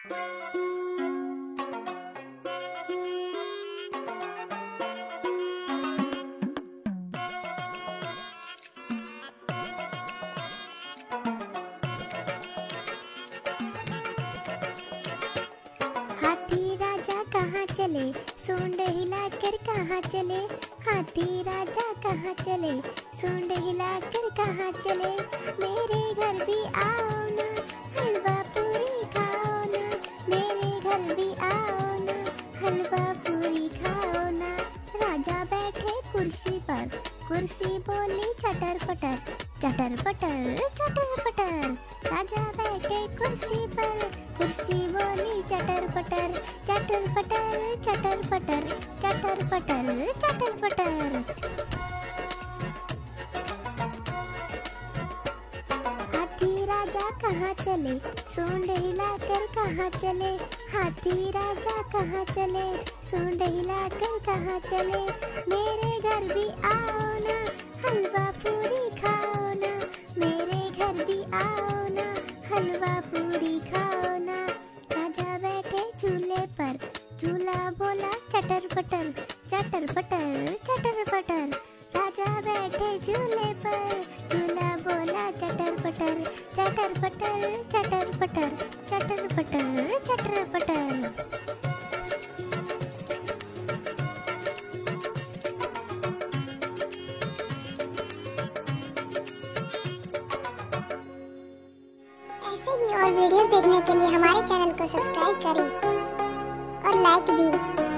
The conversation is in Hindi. हाथी राजा कहाँ चले, सूंड हिलाकर कहाँ चले। हाथी राजा कहाँ चले, सूंड हिलाकर कहाँ चले। मेरे घर भी आओ ना, हलवा पूरी खाओ ना। मेरे घर भी आओ ना, हलवा पूरी खाओ ना। राजा बैठे कुर्सी पर, कुर्सी बोली चटर पटर, चटर पटर चटर पटर। राजा बैठे कुर्सी पर, कुर्सी बोली चटर पटर, चटर पटर चटर पटर, चटर पटर चटर पटर। कहाँ चले, सूंड हिलाकर कहाँ चले। हाथी राजा कहाँ चले, सूंड हिलाकर कहाँ चले। मेरे घर भी आओ ना, हलवा पूरी खाओ ना। मेरे घर भी आओ ना, हलवा पूरी खाओ ना। राजा बैठे झूले पर, झूला बोला चटर पटर, चटर पटर चटर पटर। राजा बैठे झूले पर, झूला बोला चटर पटर, चटर पटर चटर पटर, चटर पटर चटर पटर। ऐसे ही और वीडियोस देखने के लिए हमारे चैनल को सब्सक्राइब करें और लाइक भी।